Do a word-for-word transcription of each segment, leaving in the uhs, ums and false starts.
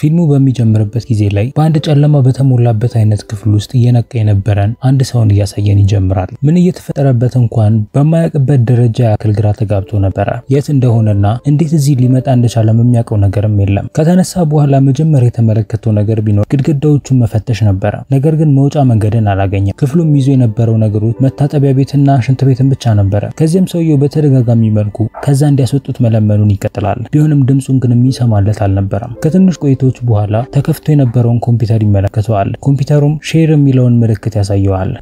ፊልሙ በሚጀምርበት ጊዜ ላይ በአንድ ጨለማ በተሞላበት አይነት ክፍል ውስጥ የነቀ የነበረን አንድ ሰውን ያሳየን ይጀምራል። ምን እየተፈጠረበት እንኳን በማያውቅበት ደረጃ ያክል ግራ ተጋብቶ ነበር። የት እንደሆነና እንዴት እዚህ ሊመጣ እንደቻለ የሚያውቀው ነገርም የለም። ከተነሳ በኋላ መጀመሪያ የተመለከተው ነገር ቢኖር ግድግዳዎቹን መፈተሽ ነበር። ነገር ግን መውጫ መንገድን አላገኘም። ክፍሉም ይዞ የነበረው ነገሮች መታጠቢያ ቤትና ሽንት ቤትን ብቻ ነበር። ከዚህም ሰውየው በተደጋጋሚ መልኩ ከዛ እንዲያስወጡት መለመኑን ይቀጥላል። ቢሆንም ድምጹን ግን የሚሰማለት አልነበረም። ከትንሽ ቆይቶ በኋላ ተከፍቶ የነበረውን ኮምፒውተር ይመለከተዋል። ኮምፒውተሩም ሼር የሚለውን ምልክት ያሳየዋል።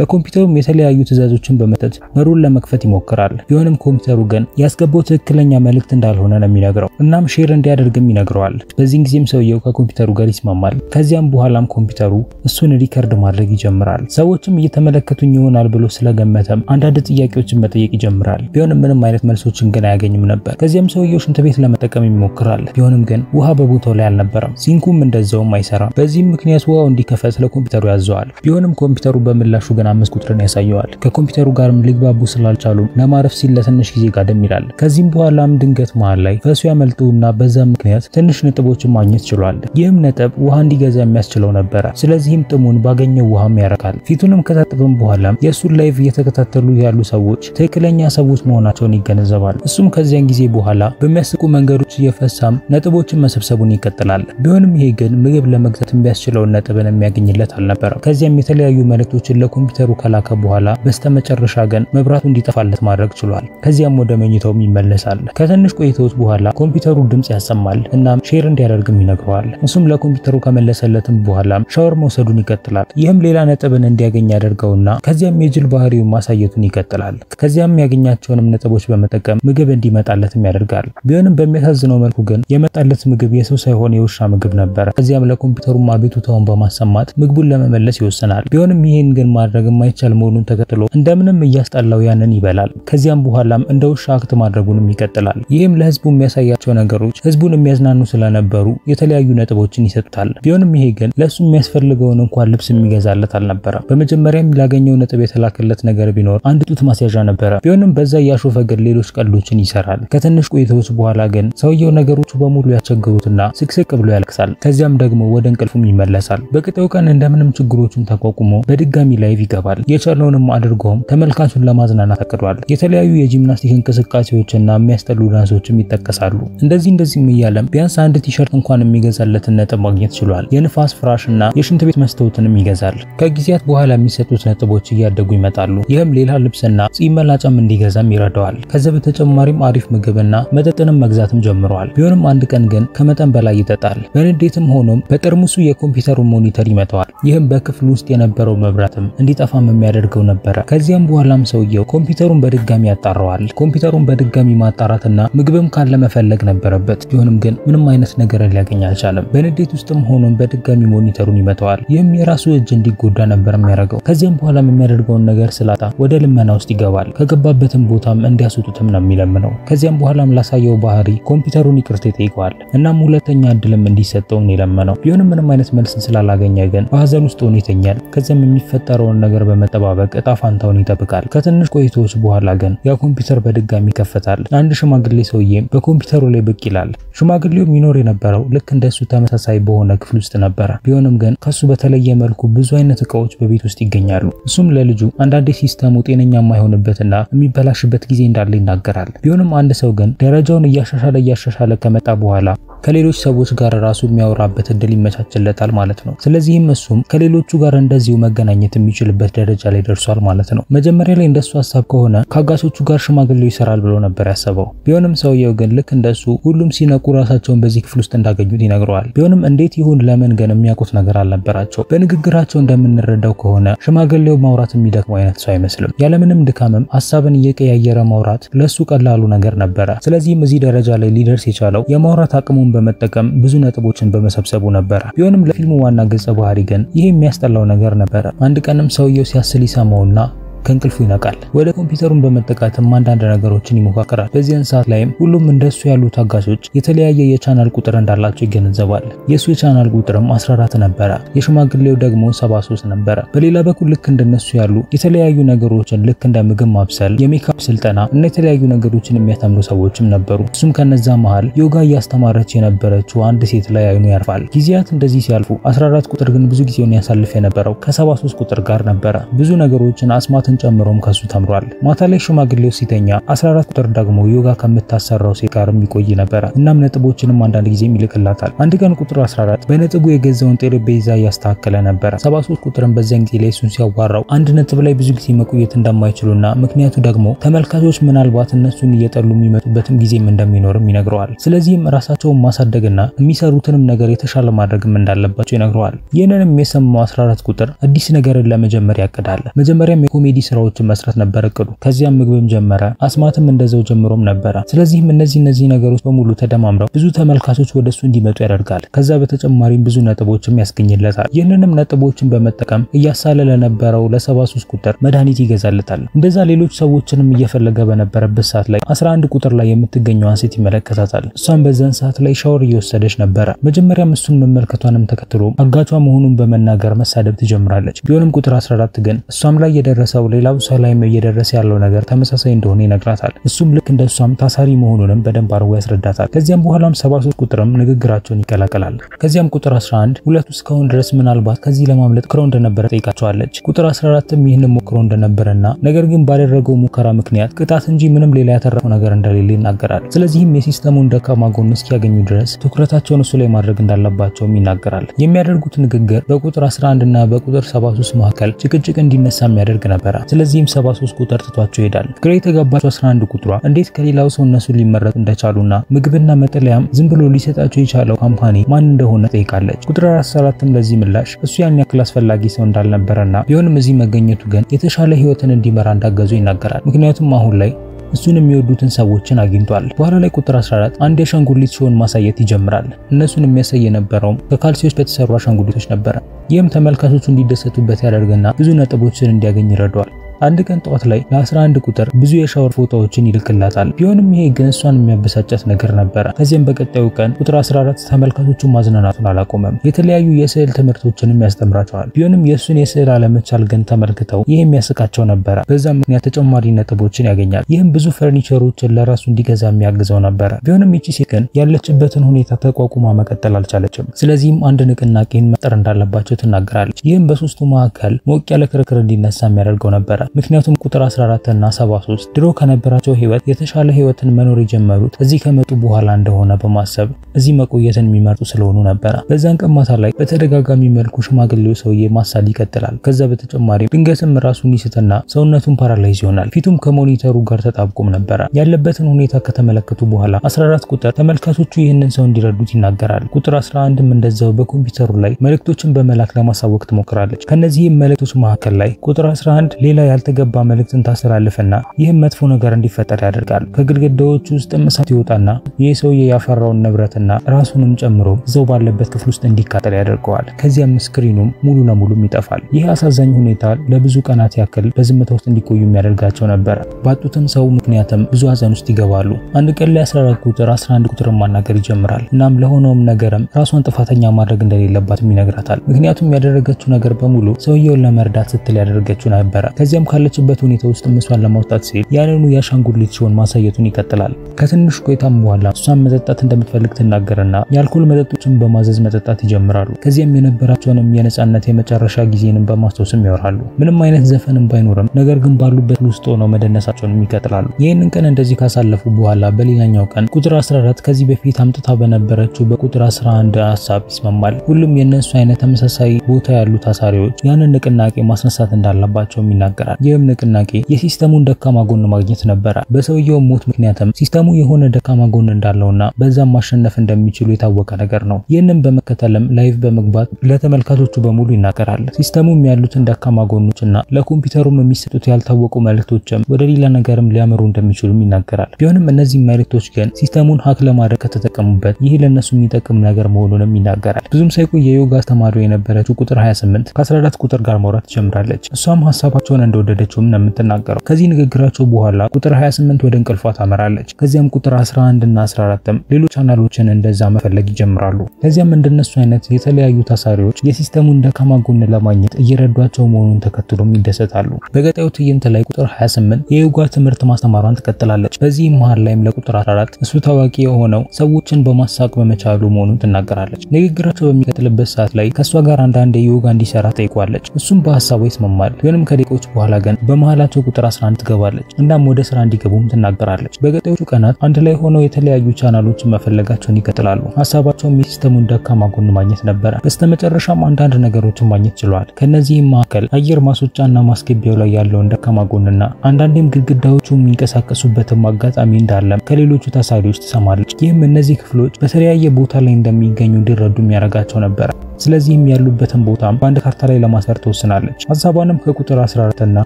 ለኮምፒውተሩም የተለያዩ ትዕዛዞችን በመጠጥ መሩን ለመክፈት ይሞክራል። ቢሆንም ኮምፒውተሩ ግን ያስገባው ትክክለኛ መልእክት እንዳልሆነ ነው የሚነግረው። እናም ሼር እንዲያደርግም ይነግረዋል። በዚህን ጊዜም ሰውየው ከኮምፒውተሩ ጋር ይስማማል። ከዚያም በኋላም ኮምፒውተሩ እሱን ሪከርድ ማድረግ ይጀምራል። ሰዎችም እየተመለከቱኝ ይሆናል ብሎ ስለገመተም አንዳንድ ጥያቄዎችን መጠየቅ ይጀምራል። ቢሆንም ምንም አይነት መልሶችን ግን አያገኝም ነበር። ከዚያም ሰውየው ሽንት ቤት ለመጠቀም ይሞክራል። ቢሆንም ግን ውሃ በቦታው ላይ አልነበረም። ሲንኩም እንደዛውም አይሰራም። በዚህም ምክንያት ውሃው እንዲከፈት ለኮምፒውተሩ ያዘዋል። ቢሆንም ኮምፒውተሩ በምላሹ አምስት ቁጥርን ያሳየዋል። ከኮምፒውተሩ ጋርም ሊግባቡ ስላልቻሉ ለማረፍ ሲል ለትንሽ ጊዜ ጋደም ይላል። ከዚህም በኋላም ድንገት መሃል ላይ ፈሱ ያመልጡና በዛ ምክንያት ትንሽ ነጥቦችን ማግኘት ችሏል። ይህም ነጥብ ውሃ እንዲገዛ የሚያስችለው ነበር። ስለዚህም ጥሙን ባገኘው ውሃም ያረካል። ፊቱንም ከታጠበም በኋላ የእሱን ላይቭ እየተከታተሉ ያሉ ሰዎች ትክክለኛ ሰዎች መሆናቸውን ይገነዘባል። እሱም ከዚያን ጊዜ በኋላ በሚያስቁ መንገዶች እየፈሳም ነጥቦችን መሰብሰቡን ይቀጥላል። ቢሆንም ይሄ ግን ምግብ ለመግዛት የሚያስችለውን ነጥብን የሚያገኝለት አልነበረም። ከዚያም የተለያዩ መልእክቶችን ለኮምፒውተሩ ኮምፒውተሩ ከላከ በኋላ በስተመጨረሻ ግን መብራቱ እንዲጠፋለት ማድረግ ችሏል። ከዚያም ወደ መኝታው ይመለሳል። ከትንሽ ቆይታዎች በኋላ ኮምፒውተሩ ድምጽ ያሰማል እና ሼር እንዲያደርግም ይነግረዋል። እሱም ለኮምፒውተሩ ከመለሰለትም በኋላ ሻወር መውሰዱን ይቀጥላል። ይህም ሌላ ነጥብን እንዲያገኝ ያደርገውና ከዚያም የጅል ባህሪውን ማሳየቱን ይቀጥላል። ከዚያም ያገኛቸውንም ነጥቦች በመጠቀም ምግብ እንዲመጣለትም ያደርጋል። ቢሆንም በሚያሳዝነው መልኩ ግን የመጣለት ምግብ የሰው ሳይሆን የውሻ ምግብ ነበር። ከዚያም ለኮምፒውተሩ አቤቱታውን በማሰማት ምግቡን ለመመለስ ይወስናል። ቢሆንም ይህን ግን ማድረግ የማይቻል መሆኑን ተከትሎ እንደምንም እያስጣላው ያንን ይበላል። ከዚያም በኋላም እንደ ውሻ አክት ማድረጉንም ይቀጥላል። ይህም ለህዝቡ የሚያሳያቸው ነገሮች ህዝቡን የሚያዝናኑ ስለነበሩ የተለያዩ ነጥቦችን ይሰጡታል። ቢሆንም ይሄ ግን ለሱ የሚያስፈልገውን እንኳን ልብስ የሚገዛለት አልነበረም። በመጀመሪያም ላገኘው ነጥብ የተላከለት ነገር ቢኖር አንድ ጡት ማስያዣ ነበረ። ቢሆንም በዛ ያሾፈ ግን ሌሎች ቀልዶችን ይሰራል። ከትንሽ ቆይታዎች በኋላ ግን ሰውየው ነገሮቹ በሙሉ ያስቸግሩትና ስቅስቅ ብሎ ያለቅሳል። ከዚያም ደግሞ ወደ እንቅልፉም ይመለሳል። በቀጣዩ ቀን እንደምንም ችግሮቹን ተቋቁሞ በድጋሚ ላይ ይገባል። የቻለውንም አድርጎም ተመልካቹን ለማዝናናት አቅዷል። የተለያዩ የጂምናስቲክ እንቅስቃሴዎችና የሚያስጠሉ ዳንሶችም ይጠቀሳሉ። እንደዚህ እንደዚህም እያለም ቢያንስ አንድ ቲሸርት እንኳን የሚገዛለትን ነጥብ ማግኘት ችሏል። የንፋስ ፍራሽና የሽንት ቤት መስታወትንም ይገዛል። ከጊዜያት በኋላ የሚሰጡት ነጥቦች እያደጉ ይመጣሉ። ይህም ሌላ ልብስና ጺም መላጫም እንዲገዛም ይረዳዋል። ከዛ በተጨማሪም አሪፍ ምግብና መጠጥንም መግዛትም ጀምረዋል። ቢሆንም አንድ ቀን ግን ከመጠን በላይ ይጠጣል። በንዴትም ሆኖም በጠርሙሱ የኮምፒውተሩን ሞኒተር ይመታዋል። ይህም በክፍሉ ውስጥ የነበረው መብራትም እንዲጠፋም የሚያደርገው ነበር። ከዚያም በኋላም ሰውየው ኮምፒውተሩን በድጋሚ ያጣራዋል። ኮምፒውተሩን በድጋሚ ማጣራትና ምግብም ካለ መፈለግ ነበረበት። ቢሆንም ግን ምንም አይነት ነገር ሊያገኝ አልቻለም። በንዴት ውስጥም ሆኖም በድጋሚ ሞኒተሩን ይመታዋል። ይህም የራሱ እጅ እንዲጎዳ ነበር የሚያደርገው። ከዚያም በኋላም የሚያደርገውን ነገር ስላጣ ወደ ልመና ውስጥ ይገባል። ከገባበትም ቦታም እንዲያስወጡትም ነው የሚለምነው። ከዚያም በኋላም ላሳየው ባህሪ ኮምፒውተሩን ይቅርታ ይጠይቀዋል። እናም ሁለተኛ እድልም እንዲሰጠው የለመነው። ቢሆንም ምንም አይነት መልስ ስላላገኘ ግን በሀዘን ውስጥ ሆኖ ይተኛል። ከዚያም የሚፈጠረውን ነገር በመጠባበቅ እጣ ፋንታውን ይጠብቃል። ከትንሽ ቆይታዎች በኋላ ግን ያ ኮምፒውተር በድጋሚ ይከፈታል። አንድ ሽማግሌ ሰውዬም በኮምፒውተሩ ላይ ብቅ ይላል። ሽማግሌውም ይኖር የነበረው ልክ እንደሱ ተመሳሳይ በሆነ ክፍል ውስጥ ነበረ። ቢሆንም ግን ከሱ በተለየ መልኩ ብዙ አይነት እቃዎች በቤት ውስጥ ይገኛሉ። እሱም ለልጁ አንዳንዴ ሲስተሙ ጤነኛ የማይሆንበትና የሚበላሽበት ጊዜ እንዳለ ይናገራል። ቢሆንም አንድ ሰው ግን ደረጃውን እያሻሻለ እያሻሻለ ከመጣ በኋላ ከሌሎች ሰዎች ጋር ራሱ የሚያወራበት እድል ይመቻችለታል ማለት ነው። ስለዚህም እሱም ከሌሎቹ ጋር እንደዚሁ መገናኘት የሚችል በት ደረጃ ላይ ደርሷል ማለት ነው። መጀመሪያ ላይ እንደሱ ሐሳብ ከሆነ ከአጋቾቹ ጋር ሽማግሌው ይሰራል ብሎ ነበር ያሰበው። ቢሆንም ሰውየው ግን ልክ እንደሱ ሁሉም ሲነቁ ራሳቸውን በዚህ ክፍል ውስጥ እንዳገኙት ይነግረዋል። ቢሆንም እንዴት ይሁን ለምን ግን የሚያውቁት ነገር አልነበራቸው። በንግግራቸው እንደምንረዳው ከሆነ ሽማግሌው ማውራት የሚደክመው አይነት ሰው አይመስልም። ያለምንም ድካምም ሐሳብን እየቀያየረ ማውራት ለሱ ቀላሉ ነገር ነበረ። ስለዚህም እዚህ ደረጃ ላይ ሊደርስ የቻለው የማውራት አቅሙን በመጠቀም ብዙ ነጥቦችን በመሰብሰቡ ነበረ። ቢሆንም ለፊልሙ ዋና ገጸ ባህሪ ግን ይህ የሚያስጠላው ነገር ነበረ። አንድ ቀንም ሰው ሰውየው ሲያስል ይሰማውና ከንቅልፉ ይነቃል ወደ ኮምፒውተሩን በመጠቃተም አንዳንድ ነገሮችን ይሞካከራል በዚያን ሰዓት ላይም ሁሉም እንደሱ ያሉ ታጋሾች የተለያየ የቻናል ቁጥር እንዳላቸው ይገነዘባል የሱ የቻናል ቁጥርም አስራ አራት ነበር የሽማግሌው ደግሞ ሰባ ሶስት ነበር በሌላ በኩል ልክ እንደነሱ ያሉ የተለያዩ ነገሮችን ልክ እንደ ምግብ ማብሰል የሜካፕ ስልጠና እና የተለያዩ ነገሮችን የሚያተምሩ ሰዎችም ነበሩ እሱም ከነዛ መሃል ዮጋ ያስተማረች የነበረችው አንድ ሴት ላይ አይኑ ያርፋል ጊዜያት እንደዚህ ሲያልፉ አስራ አራት ቁጥር ግን ብዙ ጊዜውን ያሳልፍ የነበረው ከሰባ ሶስት ቁጥር ጋር ነበር ብዙ ነገሮችን አስማትን ጨምሮም ከሱ ተምሯል ማታ ላይ ሽማግሌው ሲተኛ አስራ አራት ቁጥር ደግሞ ዮጋ ከመታሰራው ሴት ጋርም ይቆይ ነበር እናም ነጥቦችንም አንዳንድ ጊዜ ይልክላታል አንድ ቀን ቁጥር አስራ አራት በነጥቡ የገዛውን ጠረጴዛ ያስተካከለ ነበር ሰባ ሶስት ቁጥርን በዛን ጊዜ ላይ ሱን ሲያዋራው አንድ ነጥብ ላይ ብዙ ጊዜ መቆየት እንደማይችሉና ምክንያቱ ደግሞ ተመልካቾች ምናልባት እነሱን እየጠሉ የሚመጡበትም ጊዜም እንደሚኖርም ይነግረዋል ስለዚህም ራሳቸውን ማሳደግና የሚሰሩትንም ነገር የተሻለ ማድረግም እንዳለባቸው ይነግረዋል የነንም የሰማው አስራ አራት ቁጥር አዲስ ነገርን ለመጀመር ያቀዳል መጀመሪያም የኮሜዲ ስራዎችን መስራት ነበር እቅዱ ከዚያም ምግብም ጀመረ አስማትም እንደዛው ጀምሮም ነበር ስለዚህም እነዚህ እነዚህ ነገሮች በሙሉ ተደማምረው ብዙ ተመልካቾች ወደሱ እንዲመጡ ያደርጋል ከዛ በተጨማሪም ብዙ ነጥቦችም ያስገኝለታል የነንም ነጥቦችን በመጠቀም እያሳለ ለነበረው ለ73 ቁጥር መድኃኒት ይገዛለታል እንደዛ ሌሎች ሰዎችንም እየፈለገ በነበረበት ሰዓት ላይ አስራ አንድ ቁጥር ላይ የምትገኘው አንሴት ይመለከታታል እሷም በዛን ሰዓት ላይ ሻወር እየወሰደች ነበር መጀመሪያም እሱን መመልከቷንም ተከትሎ አጋቷ መሆኑን በመናገር መሳደብ ትጀምራለች ቢሆንም ቁጥር አስራ አራት ግን እሷም ላይ የደረሰው ሌላው ሰው ላይ እየደረሰ ያለው ነገር ተመሳሳይ እንደሆነ ይነግራታል እሱም ልክ እንደሷም ታሳሪ መሆኑንም በደንብ አርጎ ያስረዳታል ከዚያም በኋላም ሰባ ሶስት ቁጥርም ንግግራቸውን ይቀላቀላል ከዚያም ቁጥር አስራ አንድ ሁለቱ እስካሁን ድረስ ምናልባት ከዚህ ለማምለጥ ክረው እንደነበረ ጠይቃቸዋለች ቁጥር አስራ አራትም ይህንን ሞክሮ እንደነበረና ነገር ግን ባደረገው ሙከራ ምክንያት ቅጣት እንጂ ምንም ሌላ ያተረፈው ነገር እንደሌለ ይናገራል ስለዚህም የሲስተሙን ደካማ ጎን እስኪያገኙ ድረስ ትኩረታቸውን እሱ ላይ ማድረግ እንዳለባቸው ይናገራል የሚያደርጉት ንግግር በቁጥር አስራ አንድ እና በቁጥር ሰባ ሶስት መካከል ጭቅጭቅ እንዲነሳ የሚያደርግ ነበር ስለዚህም ሰባ ሶስት ቁጥር ትቷቸው ይሄዳል ግሬ ተጋባቸው አስራ አንድ ቁጥሯ እንዴት ከሌላው ሰው እነሱ ሊመረጥ እንደቻሉና ምግብና መጠለያም ዝም ብሎ ሊሰጣቸው የቻለው ካምፓኒ ማን እንደሆነ ጠይቃለች ቁጥር አስራ አራትም ለዚህ ምላሽ እሱ ያን ያክል አስፈላጊ ሰው እንዳልነበረና ቢሆንም እዚህ መገኘቱ ግን የተሻለ ህይወትን እንዲመራ እንዳገዙ ይናገራል ምክንያቱም አሁን ላይ እሱን የሚወዱትን ሰዎችን አግኝቷል በኋላ ላይ ቁጥር አስራ አራት አንድ የሻንጉሊት ሾን ማሳየት ይጀምራል እነሱን የሚያሳይ የነበረው ከካልሲዎች በተሰሩ ሻንጉሊቶች ነበር ይህም ተመልካቾቹ እንዲደሰቱበት ያደርግና ብዙ ነጥቦችን እንዲያገኝ ይረዳዋል አንድ ቀን ጧት ላይ ለ11 ቁጥር ብዙ የሻወር ፎቶዎችን ይልክላታል ቢሆንም ይሄ ግን እሷን የሚያበሳጨት ነገር ነበር ከዚያም በቀጣዩ ቀን ቁጥር አስራ አራት ተመልካቾቹን ማዝናናቱን አላቆመም የተለያዩ የስዕል ትምህርቶችንም ያስተምራቸዋል ቢሆንም የሱን የስዕል አለመቻል ግን ተመልክተው ይሄ የሚያስቃቸው ነበር በዛም ምክንያት ተጨማሪ ነጥቦችን ያገኛል ይሄም ብዙ ፈርኒቸሮችን ለራሱ እንዲገዛ የሚያግዘው ነበር ቢሆንም እቺ ሴት ግን ያለችበትን ሁኔታ ተቋቁማ መቀጠል አልቻለችም ስለዚህም አንድ ንቅናቄን መጠር እንዳለባቸው ትናገራለች ይሄም በሶስቱ መካከል ሞቅ ያለ ክርክር እንዲነሳ የሚያደርገው ነበር ምክንያቱም ቁጥር አስራ አራት እና ሰባ ሶስት ድሮ ከነበራቸው ህይወት የተሻለ ህይወትን መኖር የጀመሩት እዚህ ከመጡ በኋላ እንደሆነ በማሰብ እዚህ መቆየትን የሚመርጡ ስለሆኑ ነበር በዛን ቀማታ ላይ በተደጋጋሚ መልኩ ሽማግሌው ሰውዬ ማሳል ይቀጥላል ከዛ በተጨማሪ ድንገትም ራሱን ይስተና ሰውነቱን ፓራላይዝ ይሆናል ፊቱም ከሞኒተሩ ጋር ተጣብቆም ነበር ያለበትን ሁኔታ ከተመለከቱ በኋላ አስራ አራት ቁጥር ተመልካቾቹ ይህንን ሰው እንዲረዱት ይናገራል ቁጥር አስራ አንድም እንደዛው በኮምፒውተሩ ላይ መልእክቶችን በመላክ ለማሳወቅ ትሞክራለች ከነዚህ መልእክቶች መካከል ላይ ቁጥር አስራ አንድ ሌላ ተገባ መልእክትን ታስተላልፈና ይህም መጥፎ ነገር እንዲፈጠር ያደርጋል ከግድግዳዎቹ ውስጥ እሳት ይወጣና የሰውዬ ያፈራውን ንብረትና ራሱንም ጨምሮ ዘው ባለበት ክፍል ውስጥ እንዲቃጠል ያደርገዋል ከዚያም ስክሪኑም ሙሉ ለሙሉ ይጠፋል ይህ አሳዛኝ ሁኔታ ለብዙ ቀናት ያክል በዝምታ ውስጥ እንዲቆዩ የሚያደርጋቸው ነበር ባጡትም ሰው ምክንያትም ብዙ ሀዘን ውስጥ ይገባሉ አንድ ቀን ላይ አስራ አራት ቁጥር አስራ አንድ ቁጥርን ማናገር ይጀምራል እናም ለሆነውም ነገርም ራሷን ጥፋተኛ ማድረግ እንደሌለባትም ይነግራታል ምክንያቱም ያደረገችው ነገር በሙሉ ሰውየውን ለመርዳት ስትል ያደረገችው ነበር ከዚያም ካለችበት ሁኔታ ውስጥ እሷን ለማውጣት ሲል ያንኑ ያሻንጉሊት ሾን ማሳየቱን ይቀጥላል ከትንሽ ቆይታም በኋላ እሷን መጠጣት እንደምትፈልግ ትናገርና የአልኮል መጠጦችን በማዘዝ መጠጣት ይጀምራሉ ከዚያም የነበራቸውንም የነጻነት የመጨረሻ ጊዜንም በማስተውስም ያወራሉ ምንም አይነት ዘፈንም ባይኖርም ነገር ግን ባሉበት ውስጥ ሆነው መደነሳቸውን ይቀጥላሉ ይሄንን ቀን እንደዚህ ካሳለፉ በኋላ በሌላኛው ቀን ቁጥር አስራ አራት ከዚህ በፊት አምጥታ በነበረችው በቁጥር አስራ አንድ ሀሳብ ይስማማል ሁሉም የነሱ አይነት ተመሳሳይ ቦታ ያሉ ታሳሪዎች ያንን ንቅናቄ ማስነሳት እንዳለባቸው ይናገራል ይህም ንቅናቄ የሲስተሙን ደካማ ጎን ማግኘት ነበር በሰውየው ሞት ምክንያትም ሲስተሙ የሆነ ደካማ ጎን እንዳለውና በዛም ማሸነፍ እንደሚችሉ የታወቀ ነገር ነው ይህንን በመከተልም ላይቭ በመግባት ለተመልካቾቹ በሙሉ ይናገራል ሲስተሙም ያሉትን ደካማ ጎኖችና ለኮምፒውተሩም የሚሰጡት ያልታወቁ መልእክቶችም ወደ ሌላ ነገርም ሊያመሩ እንደሚችሉ ይናገራል ቢሆንም እነዚህ መልእክቶች ግን ሲስተሙን ሃክ ለማድረግ ከተጠቀሙበት ይህ ለነሱ የሚጠቅም ነገር መሆኑንም ይናገራል ብዙም ሳይቆይ የዮጋ አስተማሪው የነበረችው ቁጥር ሃያ ስምንት ከአስራ አራት ቁጥር ጋር ማውራት ጀምራለች እሷም ሐሳባቸውን እንደወደደችው ምንም ተናገረው ከዚህ ንግግራቸው በኋላ ቁጥር ሀያ ስምንት ወደ እንቅልፏ ታመራለች ከዚያም ቁጥር አስራ አንድ እና አስራ አራት ሌሎች ቻናሎችን እንደዛ መፈለግ ይጀምራሉ ከዚያም እንደነሱ አይነት የተለያዩ ታሳሪዎች የሲስተሙን ደካማ ጎን ለማግኘት እየረዷቸው መሆኑን ተከትሎም ይደሰታሉ በገጣዩ ትይንት ላይ ቁጥር ሀያ ስምንት የዩጋ ትምህርት ማስተማሯን ትከተላለች በዚህ መሃል ላይም ለቁጥር አስራ አራት እሱ ታዋቂ የሆነው ሰዎችን በማሳቅ በመቻሉ መሆኑን ትናገራለች ንግግራቸው በሚከተልበት ሰዓት ላይ ከሷ ጋር አንዳንድ የዩጋ እንዲሰራ ጠይቋለች እሱም በሐሳቡ ይስማማል ወንም ከዴቆች በኋላ ገን በመሃላቸው ቁጥር አስራ አንድ ትገባለች እናም ወደ ስራ እንዲገቡም ትናገራለች በገጣዮቹ ቀናት አንድ ላይ ሆነው የተለያዩ ቻናሎችን መፈለጋቸውን ይከተላሉ ሐሳባቸው ሲስተሙን ደካማ ጎን ማግኘት ነበር በስተመጨረሻም አንዳንድ ነገሮችን ማግኘት ችለዋል ከነዚህም ማከል አየር ማስወጫና ማስገቢያው ላይ ያለውን ደካማ ጎንና አንዳንዴም ግድግዳዎቹ የሚንቀሳቀሱበት አጋጣሚ እንዳለ ከሌሎቹ ታሳሪዎች ተሰማለች ይህም እነዚህ ክፍሎች በተለያየ ቦታ ላይ እንደሚገኙ እንዲረዱ የሚያረጋቸው ነበር ስለዚህም ያሉበትን ቦታም በአንድ ካርታ ላይ ለማሰር ተወሰናለች ሐሳቧንም ከቁጥር አስራ አራት እና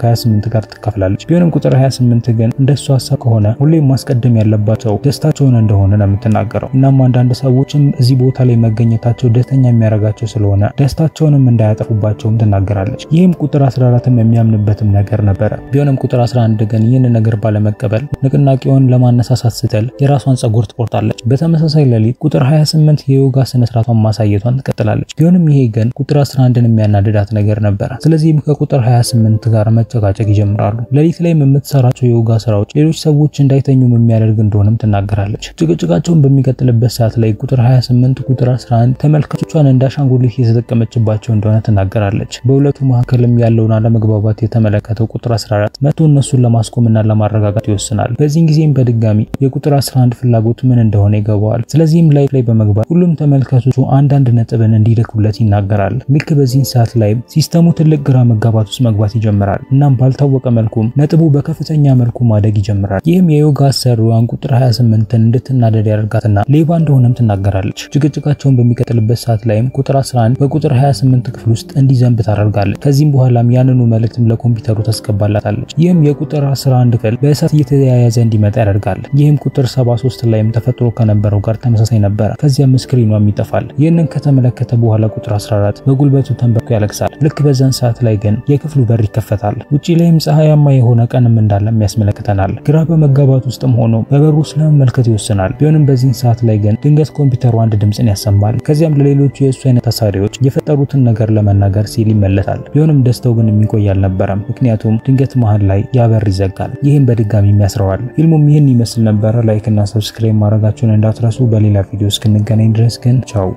ከ28 ጋር ተከፍላለች ቢሆንም ቁጥር ሀያ ስምንት ግን እንደሷ ሐሳብ ከሆነ ሁሌም ማስቀደም ያለባቸው ደስታቸውን እንደሆነ ነው የምትናገረው እናም አንዳንድ ሰዎችም እዚህ ቦታ ላይ መገኘታቸው ደስተኛ የሚያረጋቸው ስለሆነ ደስታቸውንም እንዳያጠፉባቸውም ትናገራለች ይህም ቁጥር አስራ አራትም የሚያምንበትም ነገር ነበር ቢሆንም ቁጥር አስራ አንድ ግን ይህን ነገር ባለመቀበል ንቅናቄውን ለማነሳሳት ስትል የራሷን ጸጉር ትቆርጣለች በተመሳሳይ ለሊት ቁጥር ሀያ ስምንት የዮጋ ስነ ስርዓቷን ማሳየቷን ትቀጥላለች ቢሆንም ይሄ ግን ቁጥር አስራ አንድን የሚያናድዳት ነገር ነበር ስለዚህ ከቁጥር ሀያ ስምንት ጋር መጨቃጨቅ ይጀምራሉ ለሊት ላይ የምትሰራቸው የዮጋ ስራዎች ሌሎች ሰዎች እንዳይተኙ የሚያደርግ እንደሆነም ትናገራለች ጭቅጭቃቸውን በሚቀጥልበት ሰዓት ላይ ቁጥር ሀያ ስምንት ቁጥር አስራ አንድ ተመልካቾቿን እንዳሻንጉሊት እየተጠቀመችባቸው እንደሆነ ትናገራለች በሁለቱ መካከልም ያለውን አለመግባባት የተመለከተው ቁጥር አስራ አራት መጥቶ እነሱን ለማስቆምና ለማረጋጋት ይወስናል በዚህን ጊዜም በድጋሚ የቁጥር አስራ አንድ ፍላጎት ምን እንደሆነ ይገባዋል ስለዚህም ላይ ላይ በመግባት ሁሉም ተመልካቾቹ አንድ አንድ ነጥብን እንዲደኩለት ይናገራል ልክ በዚህን ሰዓት ላይ ሲስተሙ ትልቅ ግራ መጋባት ውስጥ መግባት ይጀምራል እናም ባልታወቀ መልኩ ነጥቡ በከፍተኛ መልኩ ማደግ ይጀምራል ይህም የዮጋ አሰሪዋን ቁጥር ሀያ ስምንትን እንድትናደድ ያደርጋትና ሌባ እንደሆነም ትናገራለች ጭቅጭቃቸውን በሚቀጥልበት ሰዓት ላይ ቁጥር አስራ አንድ በቁጥር ሀያ ስምንት ክፍል ውስጥ እንዲዘንብ ታደርጋለች ከዚህም በኋላም ያንኑ መልእክትም ለኮምፒውተሩ ታስገባላታለች ይህም የቁጥር አስራ አንድ ክፍል በእሳት እየተያያዘ እንዲመጣ ያደርጋል ይህም ቁጥር ሰባ ሶስት ላይም ተፈጥሮ ከነበረው ጋር ተመሳሳይ ነበር ከዚያም ስክሪኑም ይጠፋል ይህንን ከተመለከተ በኋላ ቁጥር አስራ አራት በጉልበቱ ተንበርክኮ ያለቅሳል ልክ በዛን ሰዓት ላይ ግን የክፍሉ በር ይከፈታል ውጪ ላይም ፀሐያማ የሆነ ቀንም እንዳለም ያስመለክተናል ግራ በመጋባት ውስጥም ሆኖ በበሩ ስለመመልከት ይወስናል ቢሆንም በዚህን ሰዓት ላይ ግን ድንገት ኮምፒውተሩ አንድ ድምጽን ያሰማል ከዚያም ለሌሎች የእሱ አይነት ታሳሪዎች የፈጠሩትን ነገር ለመናገር ሲል ይመለሳል ቢሆንም ደስተው ግን የሚቆይ አልነበረም ምክንያቱም ድንገት መሃል ላይ ያበር ይዘጋል ይህም በድጋሚ የሚያስረዋል ፊልሙም ይህን ይመስል ነበር ላይክ እና ሰብስክራይብ ማድረጋችሁን እንዳትረሱ በሌላ ቪዲዮ እስክንገናኝ ድረስ ግን ቻው